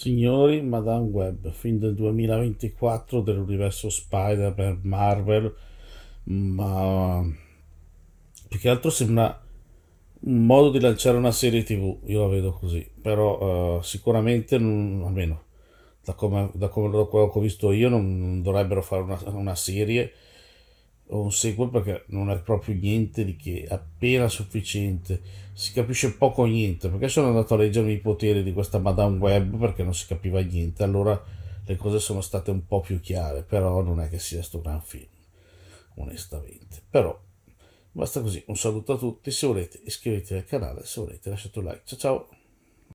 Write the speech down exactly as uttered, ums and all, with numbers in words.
Signori, Madame Web, film del duemilaventiquattro dell'universo Spider per Marvel, ma più che altro sembra un modo di lanciare una serie tv, io la vedo così, però uh, sicuramente, non, almeno da come, da come da quello che ho visto io, non, non dovrebbero fare una, una serie o un sequel, perché non è proprio niente di che, appena sufficiente, si capisce poco o niente, perché sono andato a leggermi i poteri di questa Madame Web perché non si capiva niente, allora le cose sono state un po' più chiare, però non è che sia sto gran film, onestamente. Però basta così, un saluto a tutti, se volete iscrivetevi al canale, se volete lasciate un like, ciao ciao!